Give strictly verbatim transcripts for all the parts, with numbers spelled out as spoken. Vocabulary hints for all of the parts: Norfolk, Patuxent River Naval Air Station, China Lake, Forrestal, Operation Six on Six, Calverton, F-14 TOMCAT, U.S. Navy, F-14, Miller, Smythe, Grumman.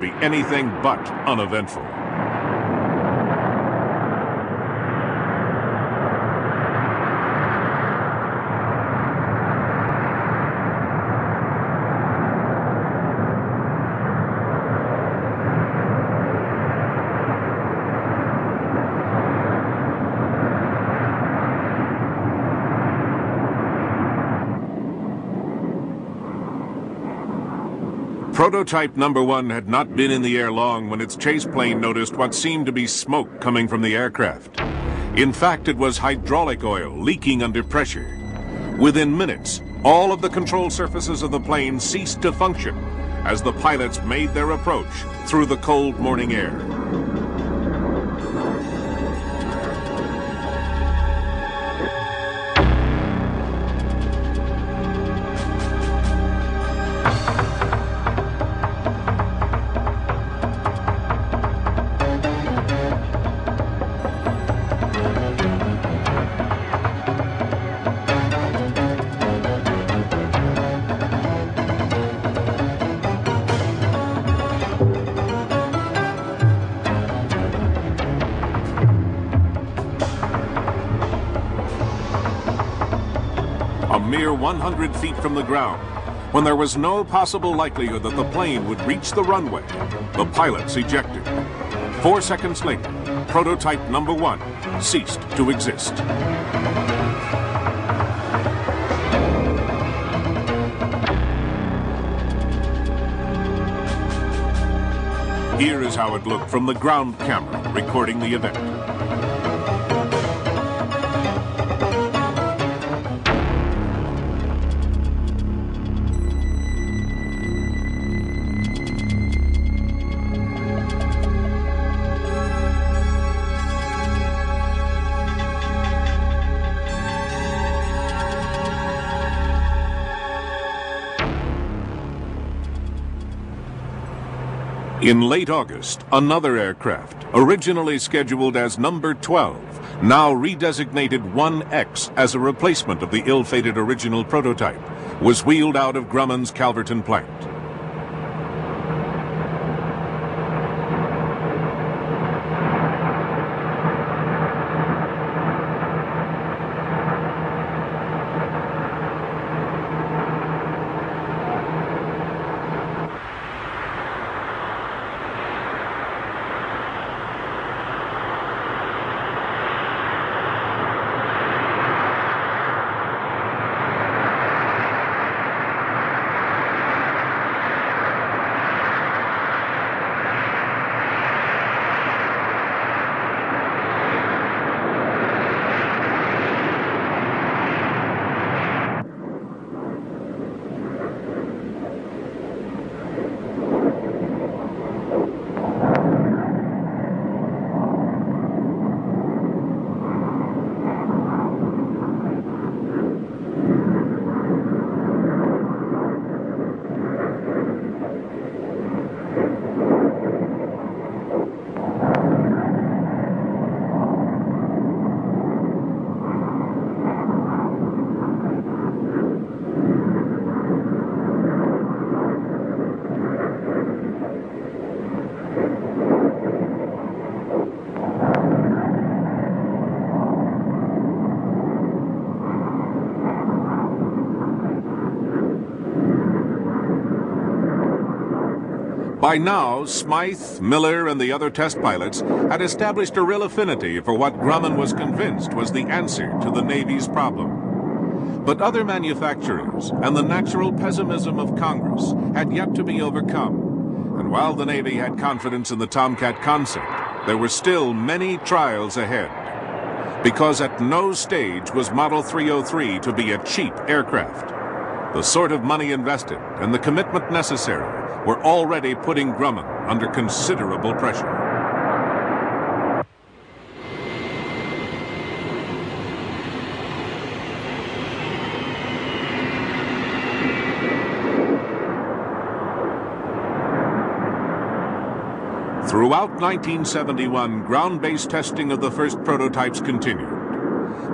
be anything but uneventful. Prototype number one had not been in the air long when its chase plane noticed what seemed to be smoke coming from the aircraft. In fact, it was hydraulic oil leaking under pressure. Within minutes, all of the control surfaces of the plane ceased to function as the pilots made their approach through the cold morning air. one hundred feet from the ground, when there was no possible likelihood that the plane would reach the runway, the pilots ejected. Four seconds later, prototype number one ceased to exist. Here is how it looked from the ground camera recording the event. In late August, another aircraft, originally scheduled as number twelve, now redesignated one X as a replacement of the ill-fated original prototype, was wheeled out of Grumman's Calverton plant. By now, Smythe, Miller, and the other test pilots had established a real affinity for what Grumman was convinced was the answer to the Navy's problem. But other manufacturers and the natural pessimism of Congress had yet to be overcome, and while the Navy had confidence in the Tomcat concept, there were still many trials ahead, because at no stage was Model three oh three to be a cheap aircraft. The sort of money invested and the commitment necessary were already putting Grumman under considerable pressure. Throughout nineteen seventy-one, ground-based testing of the first prototypes continued.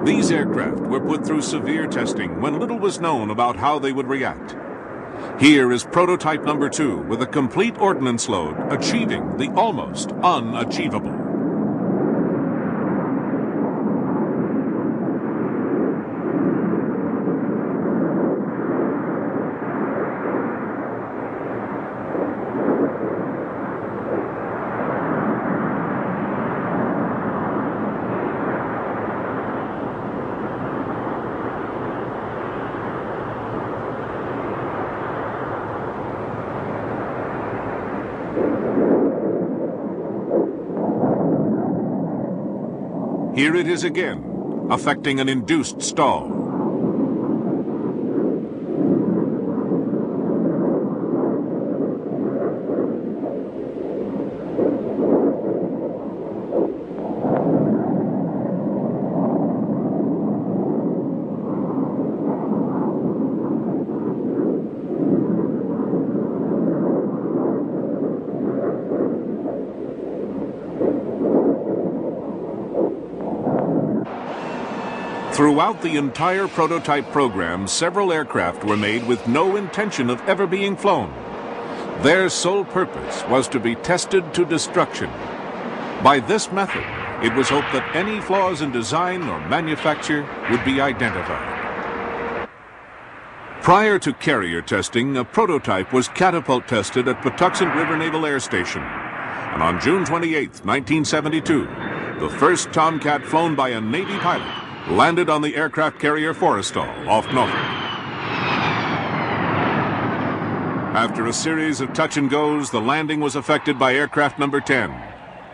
These aircraft were put through severe testing when little was known about how they would react. Here is prototype number two with a complete ordnance load, achieving the almost unachievable. Here it is again, affecting an induced stall. Throughout the entire prototype program, several aircraft were made with no intention of ever being flown. Their sole purpose was to be tested to destruction. By this method, it was hoped that any flaws in design or manufacture would be identified. Prior to carrier testing, a prototype was catapult tested at Patuxent River Naval Air Station. And on June twenty-eighth, nineteen seventy-two, the first Tomcat flown by a Navy pilot landed on the aircraft carrier Forrestal off Norfolk. After a series of touch and goes, the landing was affected by aircraft number ten.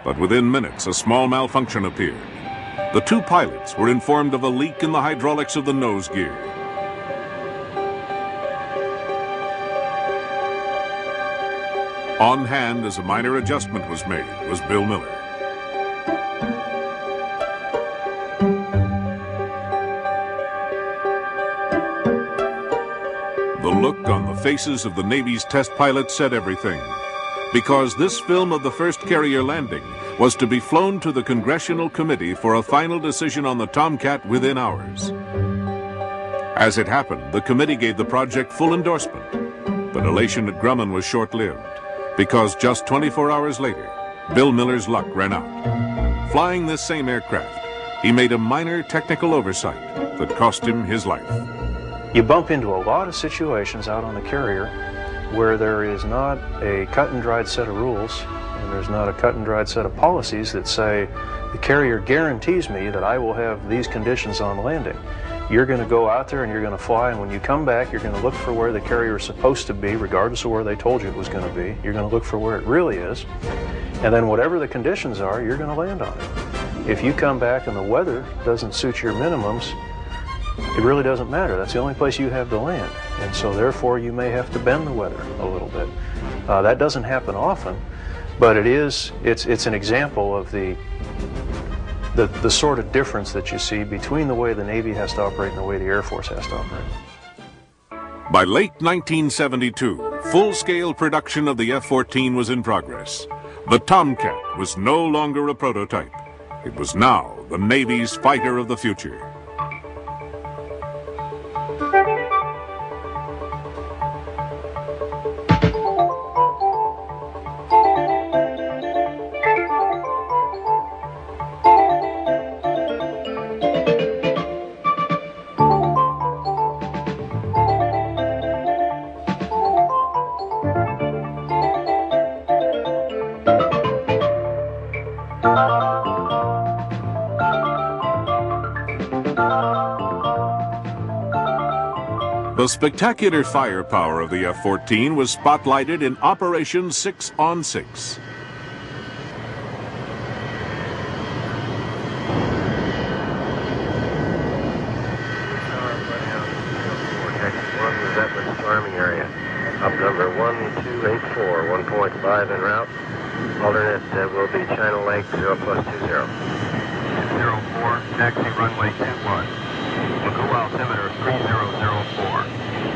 But within minutes, a small malfunction appeared. The two pilots were informed of a leak in the hydraulics of the nose gear. On hand as a minor adjustment was made was Bill Miller. On the faces of the Navy's test pilots said everything, because this film of the first carrier landing was to be flown to the Congressional Committee for a final decision on the Tomcat within hours. As it happened, the committee gave the project full endorsement, but elation at Grumman was short-lived, because just twenty-four hours later, Bill Miller's luck ran out. Flying this same aircraft, he made a minor technical oversight that cost him his life. You bump into a lot of situations out on the carrier where there is not a cut-and-dried set of rules, and there's not a cut-and-dried set of policies that say, the carrier guarantees me that I will have these conditions on landing. You're going to go out there and you're going to fly, and when you come back, you're going to look for where the carrier is supposed to be, regardless of where they told you it was going to be. You're going to look for where it really is, and then whatever the conditions are, you're going to land on it. If you come back and the weather doesn't suit your minimums, it really doesn't matter. That's the only place you have to land. And so therefore you may have to bend the weather a little bit. Uh, that doesn't happen often, but it is, it's, it's an example of the, the, the sort of difference that you see between the way the Navy has to operate and the way the Air Force has to operate. By late nineteen seventy-two, full-scale production of the F fourteen was in progress. The Tomcat was no longer a prototype. It was now the Navy's fighter of the future. The spectacular firepower of the F fourteen was spotlighted in Operation Six on Six. Farming area. Up number one two eight four, one point five en route. Alternate will be China Lake, zero plus two zero. six zero four, taxi runway ten one. Local altimeter three zero zero four.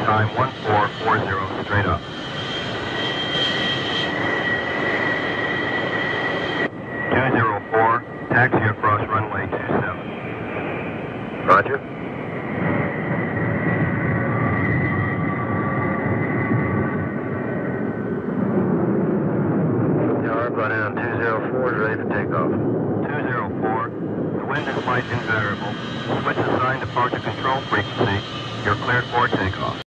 Time one four four zero, straight up. two zero four, taxi across runway two seven. Roger. running on two zero four is ready to take off. two zero four, the wind and flight invariable. Switch the sign to departure control frequency. You're cleared for takeoff.